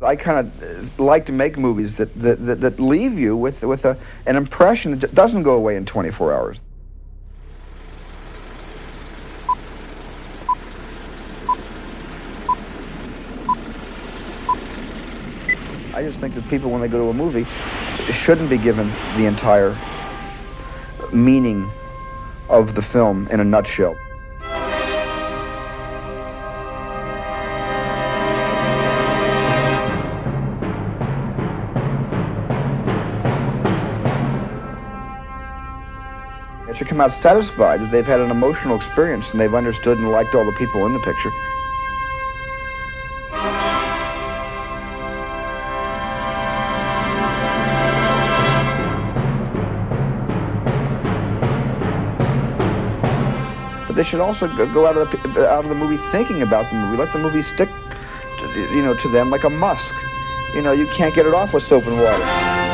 I kind of like to make movies that leave you with an impression that doesn't go away in 24 hours. I just think that people, when they go to a movie, shouldn't be given the entire meaning of the film in a nutshell. They should come out satisfied that they've had an emotional experience and they've understood and liked all the people in the picture. But they should also go out of the movie thinking about the movie. Let the movie stick to them like a musk. You know, you can't get it off with soap and water.